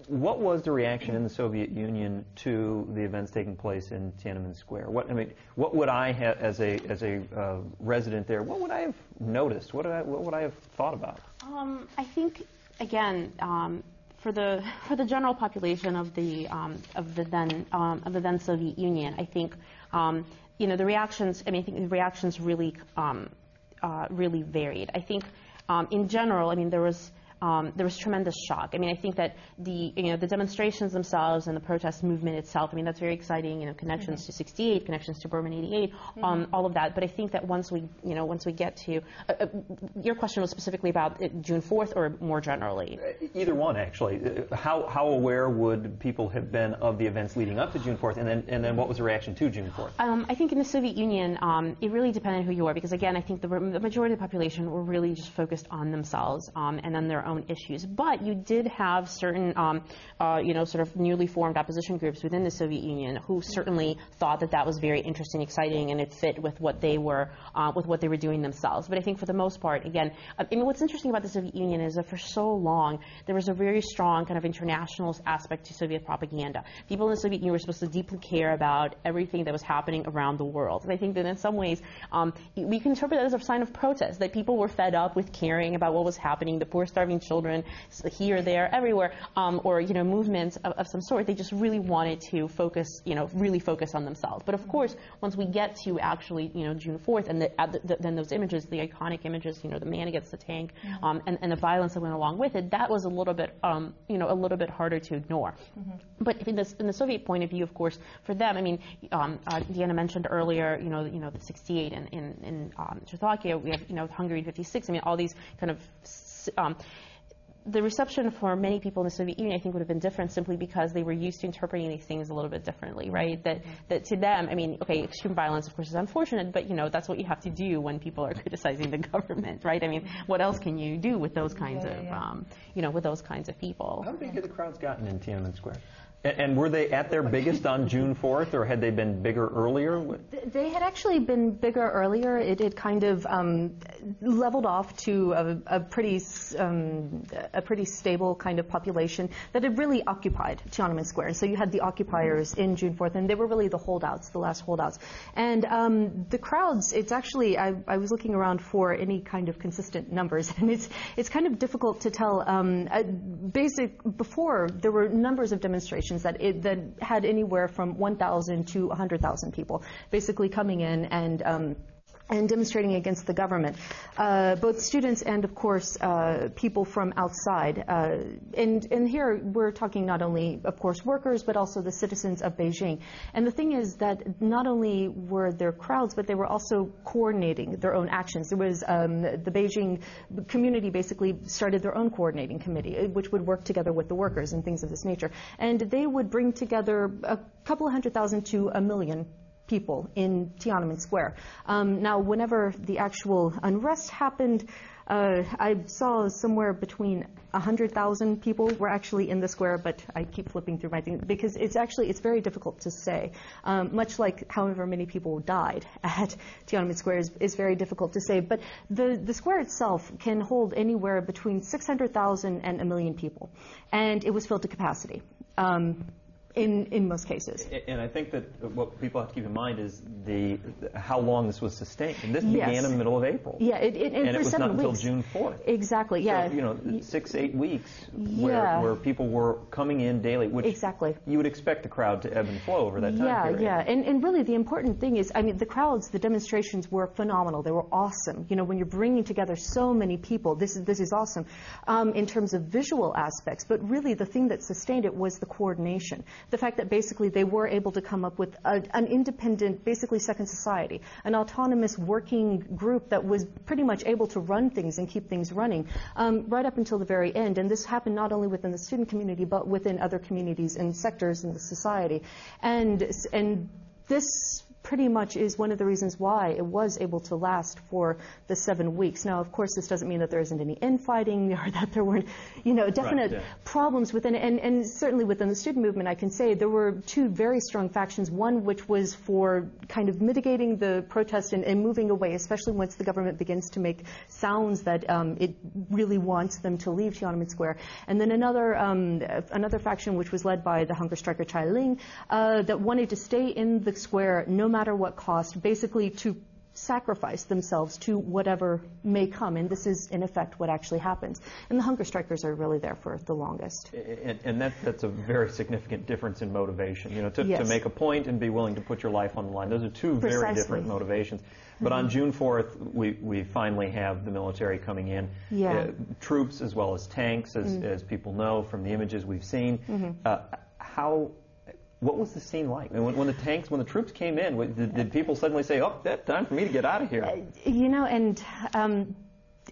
what was the reaction in the Soviet Union to the events taking place in Tiananmen Square? What I mean, what would I have as a as a uh, resident there? What would I have noticed? What would I, what would I have thought about? Um, I think again. Um, For the for the general population of the um, of the then um, of the then Soviet Union, I think um, you know the reactions. I mean, I think the reactions really um, uh, really varied. I think um, in general, I mean, there was. Um, there was tremendous shock. I mean, I think that the you know the demonstrations themselves and the protest movement itself. I mean, that's very exciting. You know, connections mm-hmm. to sixty-eight, connections to Berman eighty-eight, mm-hmm. um, all of that. But I think that once we you know once we get to uh, uh, your question was specifically about June fourth or more generally. Either one, actually. How how aware would people have been of the events leading up to June fourth, and then and then what was the reaction to June fourth? Um, I think in the Soviet Union, um, it really depended who you are, because again, I think the, the majority of the population were really just focused on themselves um, and on their own. own issues. But you did have certain, um, uh, you know, sort of newly formed opposition groups within the Soviet Union who certainly thought that that was very interesting, exciting, and it fit with what they were, uh, with what they were doing themselves. But I think for the most part, again, I mean, what's interesting about the Soviet Union is that for so long there was a very strong kind of internationalist aspect to Soviet propaganda. People in the Soviet Union were supposed to deeply care about everything that was happening around the world. And I think that in some ways, um, we can interpret that as a sign of protest, that people were fed up with caring about what was happening, the poor starving children here, there, everywhere, um, or, you know, movements of, of some sort. They just really wanted to focus, you know, really focus on themselves. But of course, once we get to actually, you know, June fourth, and the, uh, the, then those images, the iconic images, you know, the man against the tank, um, and, and the violence that went along with it, that was a little bit, um, you know, a little bit harder to ignore. Mm-hmm. But in, this, in the Soviet point of view, of course, for them, I mean, um, uh, Deanna mentioned earlier, you know, you know, the sixty-eight in in, in um, Czechoslovakia, we have, you know, Hungary in fifty-six. I mean, all these kind of. Um, The reception for many people in the Soviet Union, I think, would have been different simply because they were used to interpreting these things a little bit differently, right? That that to them, I mean, okay, extreme violence, of course, is unfortunate, but, you know, that's what you have to do when people are criticizing the government, right? I mean, what else can you do with those kinds yeah, yeah, of, yeah. Um, you know, with those kinds of people? How big have the crowds gotten in Tiananmen Square? And were they at their biggest on June fourth, or had they been bigger earlier? They had actually been bigger earlier. It, it kind of um, leveled off to a, a pretty um, a pretty stable kind of population that had really occupied Tiananmen Square. And so you had the occupiers in June fourth, and they were really the holdouts, the last holdouts. And um, the crowds, it's actually, I, I was looking around for any kind of consistent numbers, and it's it's kind of difficult to tell. Um, basic before there were numbers of demonstrations. That, it, that had anywhere from one thousand to one hundred thousand people basically coming in and um, and demonstrating against the government. Uh, both students and, of course, uh, people from outside. Uh, and, and here we're talking not only, of course, workers, but also the citizens of Beijing. And the thing is that not only were there crowds, but they were also coordinating their own actions. There was um, the Beijing community basically started their own coordinating committee, which would work together with the workers and things of this nature. And they would bring together a couple hundred thousand to a million people in Tiananmen Square. Um, now, whenever the actual unrest happened, uh, I saw somewhere between one hundred thousand people were actually in the square, but I keep flipping through my thing because it's actually, it's very difficult to say. Um, much like however many people died at Tiananmen Square is, is very difficult to say, but the, the square itself can hold anywhere between six hundred thousand and a million people, and it was filled to capacity. Um, In, in most cases. And I think that what people have to keep in mind is the, the how long this was sustained. And this yes. began in the middle of April. Yeah, it, it, and, and for it was seven not weeks. Until June fourth. Exactly, yeah. So, you know, six, eight weeks yeah. where, where people were coming in daily, which exactly. you would expect the crowd to ebb and flow over that time yeah, period. Yeah, yeah. And, and really the important thing is, I mean, the crowds, the demonstrations were phenomenal. They were awesome. You know, when you're bringing together so many people, this is, this is awesome um, in terms of visual aspects. But really the thing that sustained it was the coordination. The fact that basically they were able to come up with a, an independent, basically second society, an autonomous working group that was pretty much able to run things and keep things running um, right up until the very end. And this happened not only within the student community, but within other communities and sectors in the society. And, and this pretty much is one of the reasons why it was able to last for the seven weeks. Now, of course, this doesn't mean that there isn't any infighting or that there weren't, you know, definite right, yeah. problems within, and, and certainly within the student movement, I can say there were two very strong factions, one which was for kind of mitigating the protest and, and moving away, especially once the government begins to make sounds that um, it really wants them to leave Tiananmen Square. And then another um, another faction, which was led by the hunger striker Chai Ling, uh, that wanted to stay in the square no matter what cost, basically to sacrifice themselves to whatever may come. And this is, in effect, what actually happens. And the hunger strikers are really there for the longest. And, and that, that's a very significant difference in motivation, you know, to, yes. to make a point and be willing to put your life on the line. Those are two Precisely. very different motivations. But mm-hmm. on June fourth, we, we finally have the military coming in, yeah. uh, troops as well as tanks, as, mm-hmm. as people know from the images we've seen. Mm-hmm. uh, how... What was the scene like? I mean, when, when the tanks, when the troops came in, did, did people suddenly say, oh, that's time for me to get out of here? You know, and um,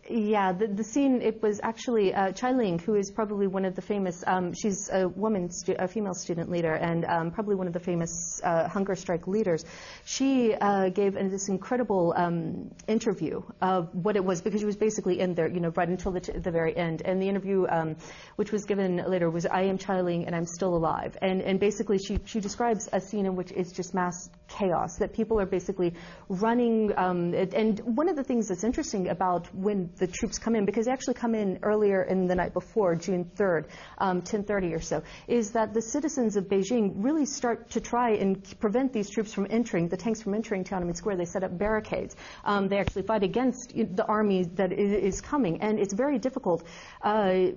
Yeah, the, the scene, it was actually uh, Chai Ling, who is probably one of the famous, um, she's a woman, stu a female student leader, and um, probably one of the famous uh, hunger strike leaders. She uh, gave uh, this incredible um, interview of what it was, because she was basically in there, you know, right until the, t the very end. And the interview, um, which was given later, was, I am Chai Ling and I'm still alive. And, and basically she, she describes a scene in which it's just mass chaos, that people are basically running. Um, it, and one of the things that's interesting about when the troops come in, because they actually come in earlier in the night before, June third, um, ten thirty or so, is that the citizens of Beijing really start to try and prevent these troops from entering, the tanks from entering Tiananmen Square. They set up barricades. Um, they actually fight against the army that is coming, and it's very difficult. Uh,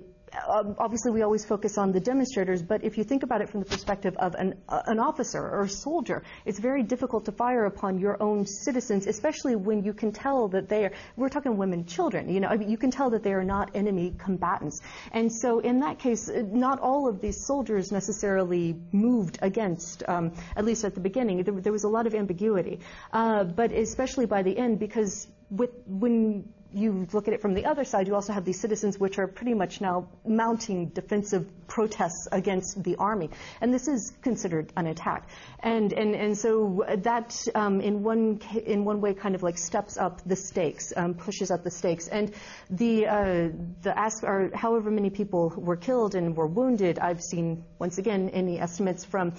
Obviously, we always focus on the demonstrators, but if you think about it from the perspective of an, uh, an officer or a soldier, it's very difficult to fire upon your own citizens, especially when you can tell that they are, we're talking women, children, you know, I mean, you can tell that they are not enemy combatants. And so in that case, not all of these soldiers necessarily moved against, um, at least at the beginning. There, there was a lot of ambiguity, uh, but especially by the end, because with, when you look at it from the other side, you also have these citizens which are pretty much now mounting defensive protests against the army. And this is considered an attack. And, and, and so that, um, in, one, in one way, kind of like steps up the stakes, um, pushes up the stakes. And the, uh, the as or however many people were killed and were wounded, I've seen, once again, any estimates from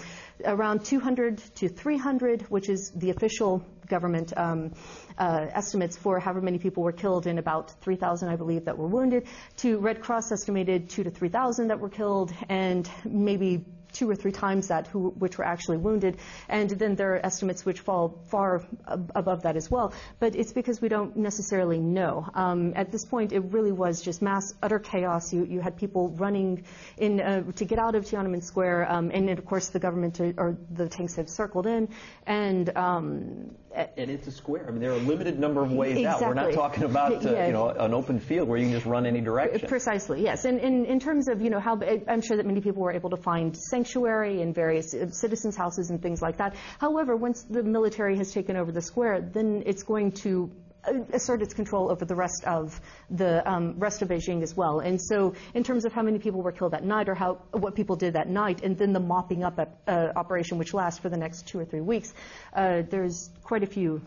around two hundred to three hundred, which is the official government um, uh, estimates for however many people were killed, and about three thousand, I believe, that were wounded. To Red Cross estimated two to three thousand that were killed, and maybe two or three times that who, which were actually wounded. And then there are estimates which fall far ab above that as well. But it's because we don't necessarily know. Um, at this point, it really was just mass, utter chaos. You, you had people running in uh, to get out of Tiananmen Square. Um, and then, of course, the government uh, or the tanks had circled in. And um, and it's a square. I mean, there are a limited number of ways exactly. out. We're not talking about uh, yeah. you know, an open field where you can just run any direction. Precisely, yes. And in, in terms of, you know, how, I'm sure that many people were able to find sanctuary and various citizens' houses and things like that. However, once the military has taken over the square, then it's going to assert its control over the rest of the um, rest of Beijing as well. And so in terms of how many people were killed that night, or how what people did that night, and then the mopping up uh, operation, which lasts for the next two or three weeks, uh, there's quite a few.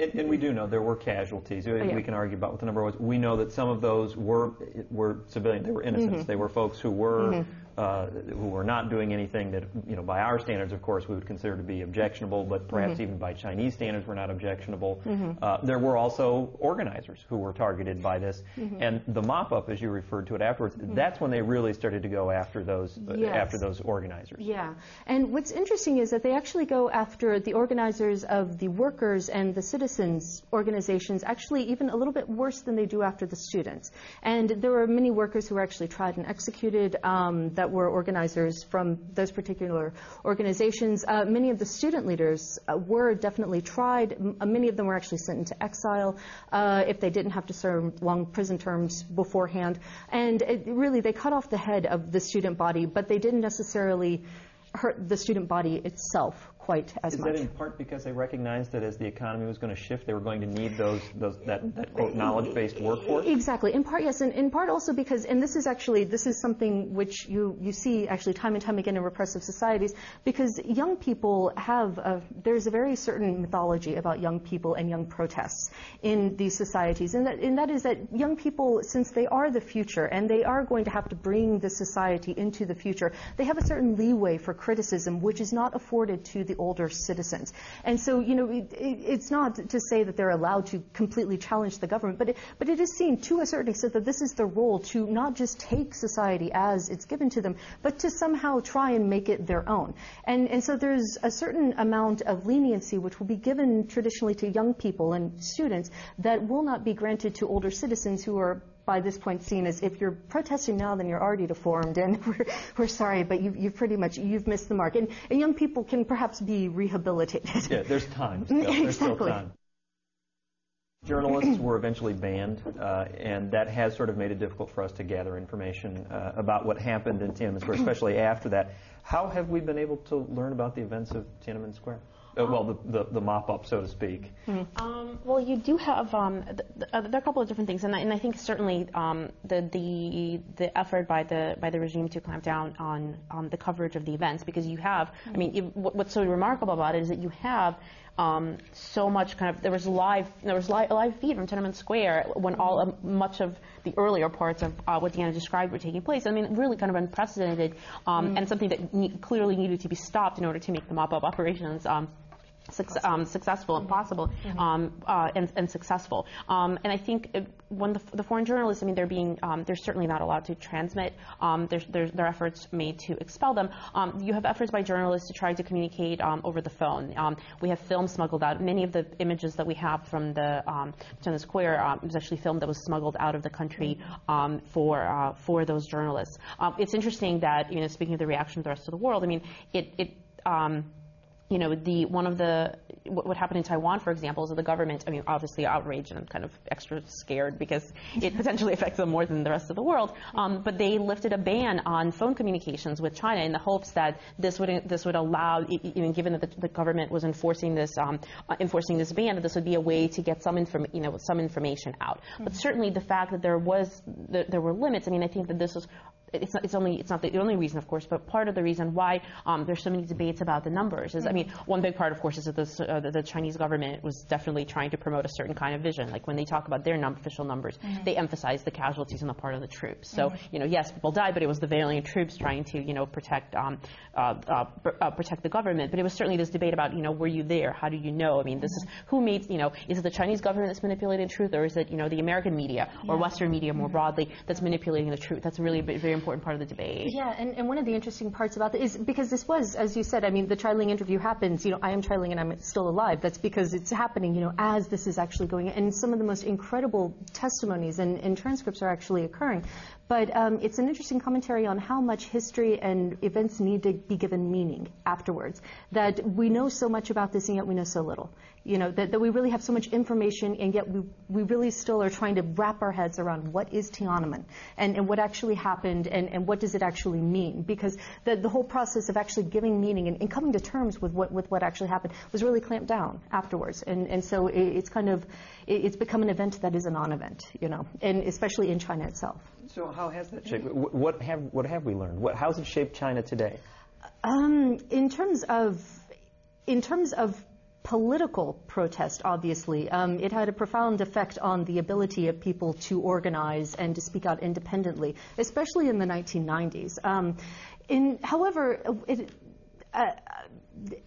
And, and we do know there were casualties. We, oh, yeah. we can argue about what the number was. We know that some of those were were civilian. They were innocents. Mm-hmm. They were folks who were mm-hmm. uh, who were not doing anything that, you know, by our standards, of course, we would consider to be objectionable. But perhaps mm-hmm. even by Chinese standards, were not objectionable. Mm-hmm. uh, there were also organizers who were targeted by this. Mm-hmm. And the mop-up, as you referred to it afterwards, mm-hmm. that's when they really started to go after those yes. uh, after those organizers. Yeah. And what's interesting is that they actually go after the organizers of the workers and the citizens organizations, actually even a little bit worse than they do after the students. And there were many workers who were actually tried and executed um, that were organizers from those particular organizations. Uh, many of the student leaders uh, were definitely tried. M many of them were actually sent into exile uh, if they didn't have to serve long prison terms beforehand. And it, really, they cut off the head of the student body, but they didn't necessarily hurt the student body itself quite as much. Is that in part because they recognized that as the economy was going to shift, they were going to need those, those that, that quote, knowledge-based workforce? Exactly. In part, yes, and in part also because, and this is actually, this is something which you, you see actually time and time again in repressive societies, because young people have, a, there's a very certain mythology about young people and young protests in these societies, and that, and that is that young people, since they are the future, and they are going to have to bring the society into the future, they have a certain leeway for criticism, which is not afforded to the older citizens. And so, you know, it, it, it's not to say that they're allowed to completely challenge the government, but it, but it is seen to a certain extent that this is their role, to not just take society as it's given to them, but to somehow try and make it their own. And, and so there's a certain amount of leniency which will be given traditionally to young people and students that will not be granted to older citizens who are by this point seen as, if you're protesting now, then you're already deformed, and we're, we're sorry, but you, you've pretty much, you've missed the mark. And, and young people can perhaps be rehabilitated. Yeah, there's time. Still. Exactly. There's still time. Journalists were eventually banned, uh, and that has sort of made it difficult for us to gather information uh, about what happened in Tiananmen Square, especially after that. How have we been able to learn about the events of Tiananmen Square? Uh, well, the, the, the mop-up, so to speak. Mm-hmm. um, well, you do have, um, th th uh, there are a couple of different things, and I, and I think certainly um, the, the, the effort by the, by the regime to clamp down on um, the coverage of the events, because you have, mm-hmm. I mean, it, what, what's so remarkable about it is that you have um, so much kind of, there was live, there was live, live feed from Tiananmen Square when all, um, much of the earlier parts of uh, what Deanna described were taking place. I mean, really kind of unprecedented, um, mm-hmm. and something that ne clearly needed to be stopped in order to make the mop-up operations um, Success, um, successful and possible, mm-hmm. um, uh, and, and successful. Um, and I think it, when the, the foreign journalists, I mean, they're being, um, they're certainly not allowed to transmit. Um, there's, there's, there are efforts made to expel them. Um, you have efforts by journalists to try to communicate um, over the phone. Um, we have film smuggled out. Many of the images that we have from the um, Tiananmen Square um, was actually film that was smuggled out of the country um, for uh, for those journalists. Um, it's interesting that, you know, speaking of the reaction of the rest of the world, I mean, it. it um, You know, the one of the what, what happened in Taiwan, for example, is that the government, I mean, obviously outraged and kind of extra scared because it potentially affects them more than the rest of the world. Um, but they lifted a ban on phone communications with China in the hopes that this would this would allow, even given that the, the government was enforcing this um, uh, enforcing this ban, that this would be a way to get some inform you know some information out. Mm-hmm. But certainly the fact that there was that there were limits. I mean, I think that this was. It's not, it's only it's not the only reason, of course, but part of the reason why um, there's so many debates about the numbers is, I mean, one big part, of course, is that this, uh, the, the Chinese government was definitely trying to promote a certain kind of vision. Like when they talk about their num official numbers, mm-hmm. they emphasize the casualties on the part of the troops. So mm-hmm. you know, yes, people died, but it was the valiant troops trying to you know protect um, uh, uh, uh, protect the government. But it was certainly this debate about you know were you there? How do you know? I mean, this mm-hmm. is who made you know is it the Chinese government that's manipulating the truth, or is it you know the American media or yeah. Western media more mm-hmm. broadly that's manipulating the truth? That's really very important. important part of the debate. Yeah, and, and one of the interesting parts about this is because this was, as you said, I mean, the trialing interview happens, you know, I am trialing and I'm still alive. That's because it's happening, you know, as this is actually going, and some of the most incredible testimonies and, and transcripts are actually occurring. But um, it's an interesting commentary on how much history and events need to be given meaning afterwards. That we know so much about this and yet we know so little. You know, that, that we really have so much information and yet we, we really still are trying to wrap our heads around what is Tiananmen and, and what actually happened and, and what does it actually mean. Because the, the whole process of actually giving meaning and, and coming to terms with what, with what actually happened was really clamped down afterwards. And, and so it, it's kind of, it, it's become an event that is a non-event, you know, and especially in China itself. So how has that shaped? What have what have we learned? What how has it shaped China today? Um, in terms of in terms of political protest, obviously, um, it had a profound effect on the ability of people to organize and to speak out independently, especially in the nineteen nineties. Um, in however, it, uh,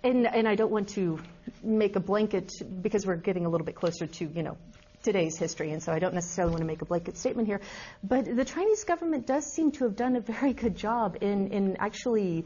and and I don't want to make a blanket because we're getting a little bit closer to you know. today's history, and so I don't necessarily want to make a blanket statement here, but the Chinese government does seem to have done a very good job in, in actually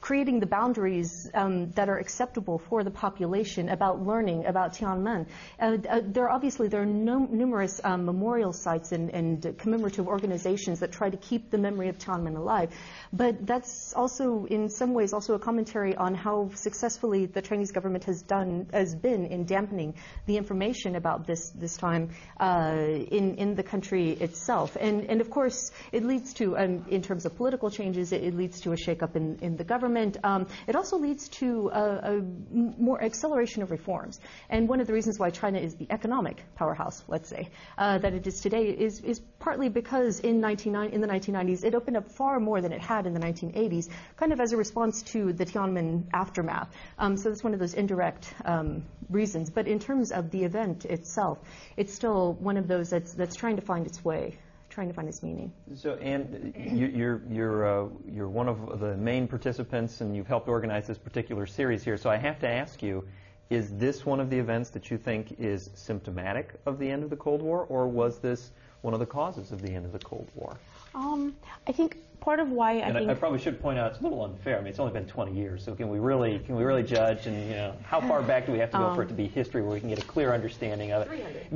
creating the boundaries um, that are acceptable for the population about learning about Tiananmen. Uh, uh, there are obviously there are no, numerous um, memorial sites and, and commemorative organizations that try to keep the memory of Tiananmen alive, but that's also in some ways also a commentary on how successfully the Chinese government has done has been in dampening the information about this this time. Uh, in, in the country itself. And, and of course, it leads to, um, in terms of political changes, it, it leads to a shakeup in, in the government. Um, it also leads to a, a more acceleration of reforms. And one of the reasons why China is the economic powerhouse, let's say, uh, that it is today is, is partly because in, nineteen, in the nineteen nineties, it opened up far more than it had in the nineteen eighties, kind of as a response to the Tiananmen aftermath. Um, so that's one of those indirect um, reasons. But in terms of the event itself, it's It's still one of those that's that's trying to find its way, trying to find its meaning. So, Anne, you, you're you're uh, you're one of the main participants, and you've helped organize this particular series here. So, I have to ask you: is this one of the events that you think is symptomatic of the end of the Cold War, or was this one of the causes of the end of the Cold War? Um, I think part of why I and think I, I probably should point out it's a little unfair. I mean, it's only been twenty years, so can we really can we really judge? And you know, how far back do we have to go um, for it to be history where we can get a clear understanding of it?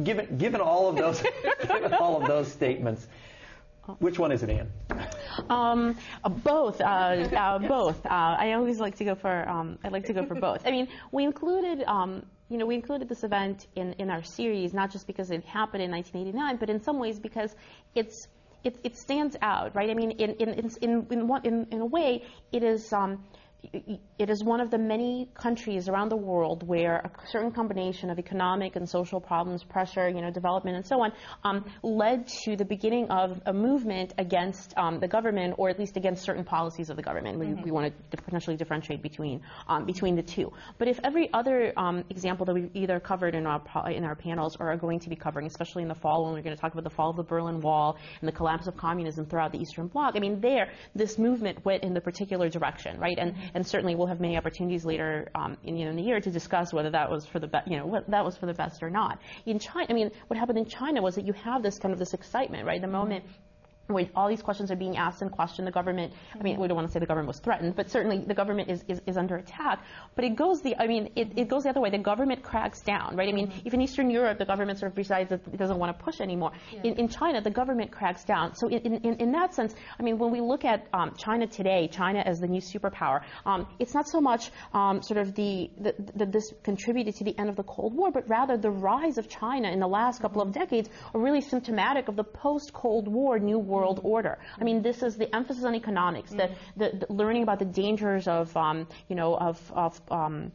Given given all of those given all of those statements, which one is it, Anne? Um, uh, both, uh, uh, both. Uh, I always like to go for um, I like to go for both. I mean, we included. Um, You know, we included this event in, in our series, not just because it happened in nineteen eighty-nine, but in some ways because it's it, it stands out, right? I mean, in in in in, one, in, in a way, it is. Um, it is one of the many countries around the world where a certain combination of economic and social problems, pressure, you know, development, and so on, um, led to the beginning of a movement against um, the government, or at least against certain policies of the government. Mm-hmm. We, we want to potentially differentiate between um, between the two. But if every other um, example that we've either covered in our in our panels or are going to be covering, especially in the fall when we're going to talk about the fall of the Berlin Wall and the collapse of communism throughout the Eastern Bloc, I mean, there this movement went in the particular direction, right? And mm-hmm. And certainly we'll have many opportunities later um, in, you know, in the year to discuss whether that was for the be you know what, that was for the best or not. In China, I mean, what happened in China was that you have this kind of this excitement, right? The moment when all these questions are being asked and questioned, the government, I mean, we don't want to say the government was threatened, but certainly the government is, is, is under attack. But it goes the, I mean, it, it goes the other way. The government cracks down, right? I mean, if in Eastern Europe, the government sort of decides that it doesn't want to push anymore. Yeah. In, in China, the government cracks down. So in, in, in that sense, I mean, when we look at um, China today, China as the new superpower, um, it's not so much um, sort of the, the, the, this contributed to the end of the Cold War, but rather the rise of China in the last couple of decades are really symptomatic of the post-Cold War new world world order. I mean, this is the emphasis on economics, mm-hmm. that the, the learning about the dangers of, um, you know, of, of um,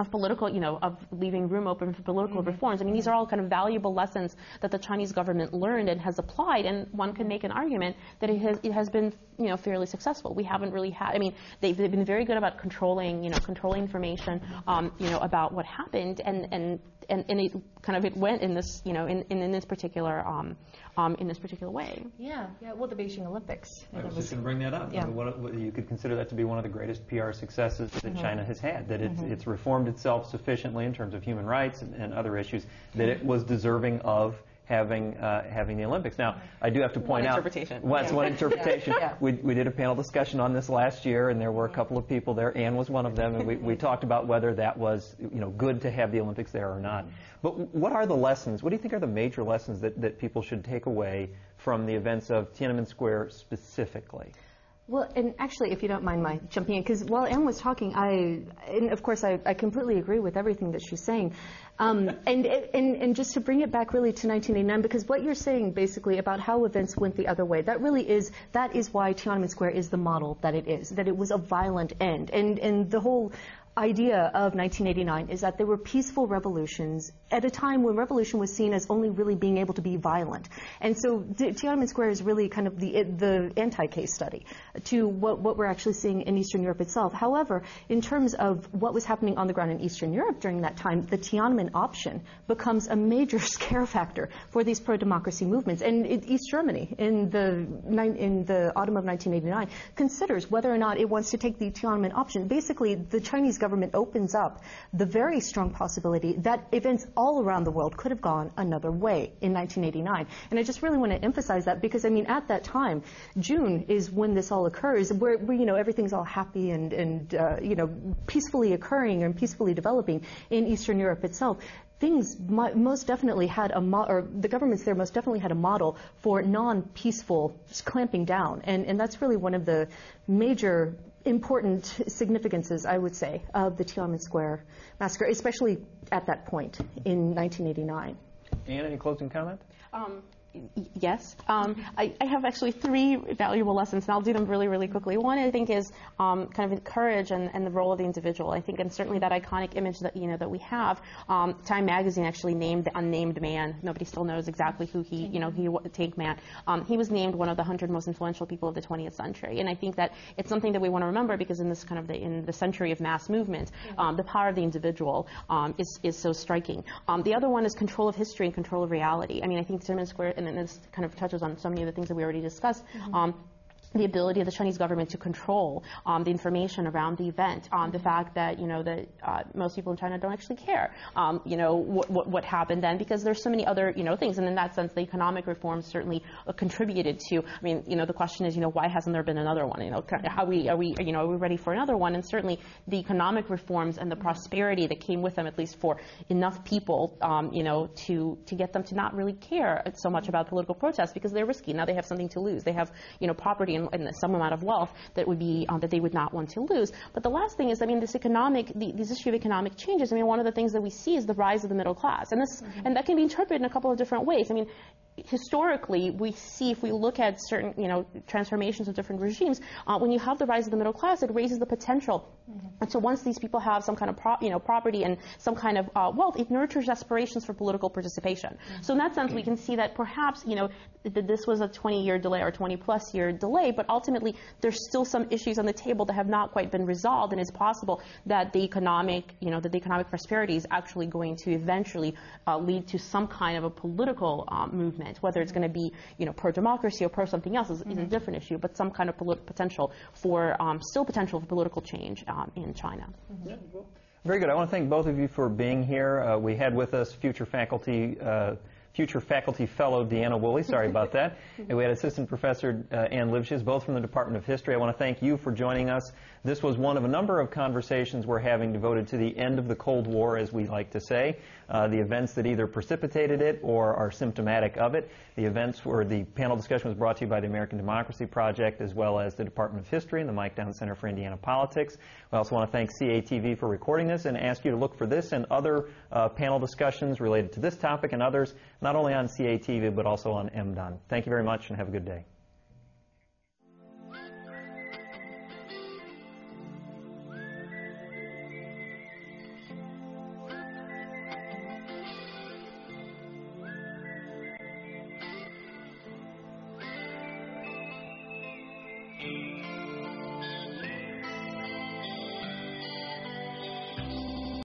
of political, you know, of leaving room open for political mm-hmm. reforms. I mean, these are all kind of valuable lessons that the Chinese government learned and has applied, and one can make an argument that it has, it has been, you know, fairly successful. We haven't really had, I mean, they've, they've been very good about controlling, you know, controlling information, um, you know, about what happened, and, and, and, and it kind of, it went in this, you know, in, in, in this particular, um, um, in this particular way. Yeah, yeah, well, the Beijing Olympics. I was, was just going to bring that up. Yeah. I mean, what, you could consider that to be one of the greatest P R successes that mm-hmm. China has had, that it's, mm-hmm. it's reformed itself sufficiently in terms of human rights and, and other issues that it was deserving of having uh, having the Olympics. Now, I do have to point out, well, it's one interpretation. Yeah. We, we did a panel discussion on this last year, and there were a couple of people there. Anne was one of them, and we, we talked about whether that was, you know, good to have the Olympics there or not. But what are the lessons? What do you think are the major lessons that, that people should take away from the events of Tiananmen Square specifically? Well, and actually, if you don't mind my jumping in, because while Anne was talking, I, and of course, I, I completely agree with everything that she's saying. Um, and, and, and just to bring it back really to nineteen eighty-nine, because what you're saying basically about how events went the other way, that really is, that is why Tiananmen Square is the model that it is, that it was a violent end. And, and the whole idea of nineteen eighty-nine is that there were peaceful revolutions at a time when revolution was seen as only really being able to be violent. And so Tiananmen Square is really kind of the, the anti-case study to what, what we're actually seeing in Eastern Europe itself. However, in terms of what was happening on the ground in Eastern Europe during that time, the Tiananmen option becomes a major scare factor for these pro-democracy movements. And it, East Germany in the, in the autumn of nineteen eighty-nine considers whether or not it wants to take the Tiananmen option. Basically, the Chinese government opens up the very strong possibility that events all around the world could have gone another way in nineteen eighty-nine. And I just really want to emphasize that because, I mean, at that time, June is when this all occurs, where, where you know, everything's all happy and, and uh, you know, peacefully occurring and peacefully developing in Eastern Europe itself. Things most definitely had a mo or the governments there most definitely had a model for non-peaceful clamping down, and and that's really one of the major important significances, I would say, of the Tiananmen Square massacre, especially at that point in nineteen eighty-nine. Anne, any closing comment? Um, Yes. Um, I, I have actually three valuable lessons, and I'll do them really, really quickly. One, I think, is um, kind of courage and, and the role of the individual. I think, and certainly that iconic image that, you know, that we have. Um, Time magazine actually named the unnamed man. Nobody still knows exactly who he, you know, he Tank Man. Um, he was named one of the hundred most influential people of the twentieth century, and I think that it's something that we want to remember because in this kind of the, in the century of mass movement, um, the power of the individual um, is is so striking. Um, the other one is control of history and control of reality. I mean, I think Tiananmen Square. And this kind of touches on so many of the things that we already discussed. Mm-hmm. um, the ability of the Chinese government to control um, the information around the event, um, the fact that, you know, that uh, most people in China don't actually care, um, you know, what, what, what happened then, because there's so many other, you know, things. And in that sense, the economic reforms certainly uh, contributed to, I mean, you know, the question is, you know, why hasn't there been another one? You know, are we, are we, you know, are we ready for another one? And certainly the economic reforms and the prosperity that came with them, at least for enough people, um, you know, to, to get them to not really care so much about political protests because they're risky. Now they have something to lose. They have, you know, property and and some amount of wealth that would be um, that they would not want to lose. But the last thing is, I mean, this economic, the, this issue of economic changes. I mean, one of the things that we see is the rise of the middle class, and this, mm-hmm. and that can be interpreted in a couple of different ways. I mean, historically, we see if we look at certain, you know, transformations of different regimes, uh, when you have the rise of the middle class, it raises the potential. Mm-hmm. And so once these people have some kind of, pro you know, property and some kind of uh, wealth, it nurtures aspirations for political participation. Mm-hmm. So in that sense, we can see that perhaps, you know, th this was a twenty-year delay or twenty-plus year delay, but ultimately there's still some issues on the table that have not quite been resolved, and it's possible that the economic, you know, that the economic prosperity is actually going to eventually uh, lead to some kind of a political um, movement. Whether it's going to be, you know, pro-democracy or pro-something else is, is mm-hmm. a different issue, but some kind of potential for, um, still potential for political change um, in China. Mm-hmm. Yeah, well. Very good. I want to thank both of you for being here. Uh, we had with us future faculty, uh, future faculty fellow Deanna Woolley. Sorry about that. And we had assistant professor uh, Ann Livshes, both from the Department of History. I want to thank you for joining us. This was one of a number of conversations we're having devoted to the end of the Cold War, as we like to say, uh, the events that either precipitated it or are symptomatic of it. The events where the panel discussion was brought to you by the American Democracy Project, as well as the Department of History and the Mike Down Center for Indiana Politics. We also want to thank C A T V for recording this and ask you to look for this and other uh, panel discussions related to this topic and others, not only on C A T V, but also on M D O N. Thank you very much and have a good day. Thank you.